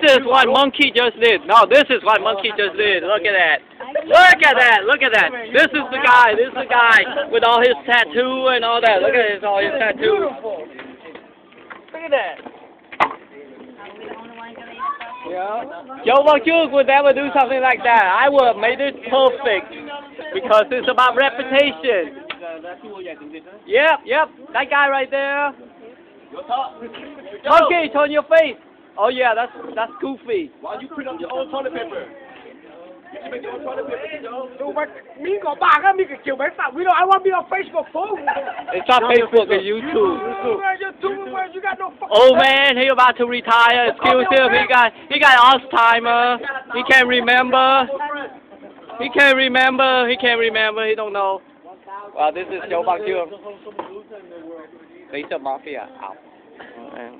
This is what Monkey just did. No, this is what Monkey just did. Look at that. Look at that. Look at that. This is the guy. This is the guy with all his tattoo and all that. Look at his, all his tattoo. Look at that. Yeah. Joe Bongio would never do something like that. I would have made it perfect because it's about reputation. Yep. That guy right there. Monkey, turn your face. Oh yeah, that's goofy. Why don't you print up your own toilet paper? You can make your own toilet paper, Joe. I want to be on Facebook, fool. It's not Facebook, it's YouTube. You got no fucking old man, he about to retire. Excuse him, he got Alzheimer's. He can't remember. He don't know. Well, this is Joe Bongio. Laser Mafia out.